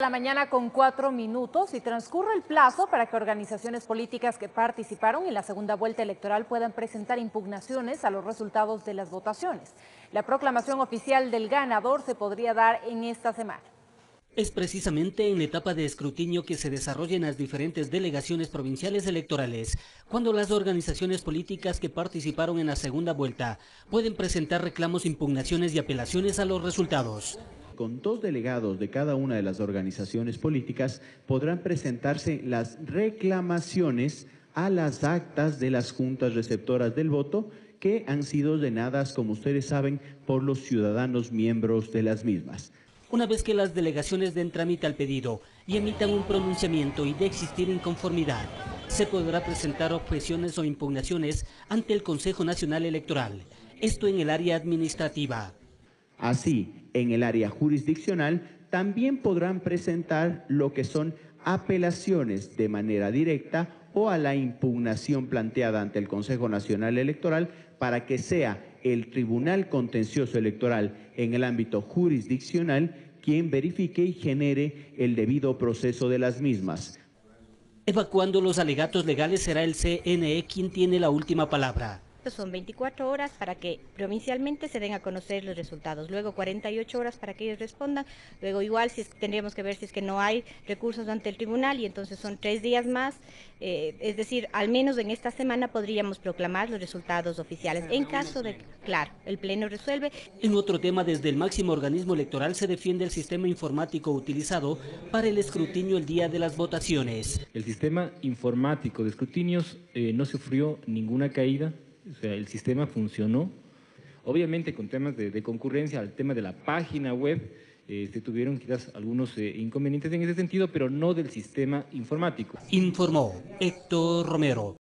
La mañana con 4 minutos y transcurre el plazo para que organizaciones políticas que participaron en la segunda vuelta electoral puedan presentar impugnaciones a los resultados de las votaciones. La proclamación oficial del ganador se podría dar en esta semana. Es precisamente en la etapa de escrutinio que se desarrolla en las diferentes delegaciones provinciales electorales, cuando las organizaciones políticas que participaron en la segunda vuelta pueden presentar reclamos, impugnaciones y apelaciones a los resultados. Con 2 delegados de cada una de las organizaciones políticas podrán presentarse las reclamaciones a las actas de las juntas receptoras del voto que han sido ordenadas, como ustedes saben, por los ciudadanos miembros de las mismas. Una vez que las delegaciones den trámite al pedido y emitan un pronunciamiento y de existir inconformidad, se podrá presentar objeciones o impugnaciones ante el Consejo Nacional Electoral, esto en el área administrativa. Así, en el área jurisdiccional también podrán presentar lo que son apelaciones de manera directa o a la impugnación planteada ante el Consejo Nacional Electoral para que sea el Tribunal Contencioso Electoral en el ámbito jurisdiccional quien verifique y genere el debido proceso de las mismas. Evacuando los alegatos legales será el CNE quien tiene la última palabra. Son 24 horas para que provincialmente se den a conocer los resultados, luego 48 horas para que ellos respondan, luego igual tendríamos que ver si es que no hay recursos ante el tribunal y entonces son 3 días más, es decir, al menos en esta semana podríamos proclamar los resultados oficiales, en caso de, claro, el pleno resuelve. En otro tema, desde el máximo organismo electoral se defiende el sistema informático utilizado para el escrutinio el día de las votaciones. El sistema informático de escrutinios no sufrió ninguna caída. O sea, el sistema funcionó. Obviamente con temas de concurrencia, al tema de la página web, se tuvieron quizás algunos inconvenientes en ese sentido, pero no del sistema informático. Informó Héctor Romero.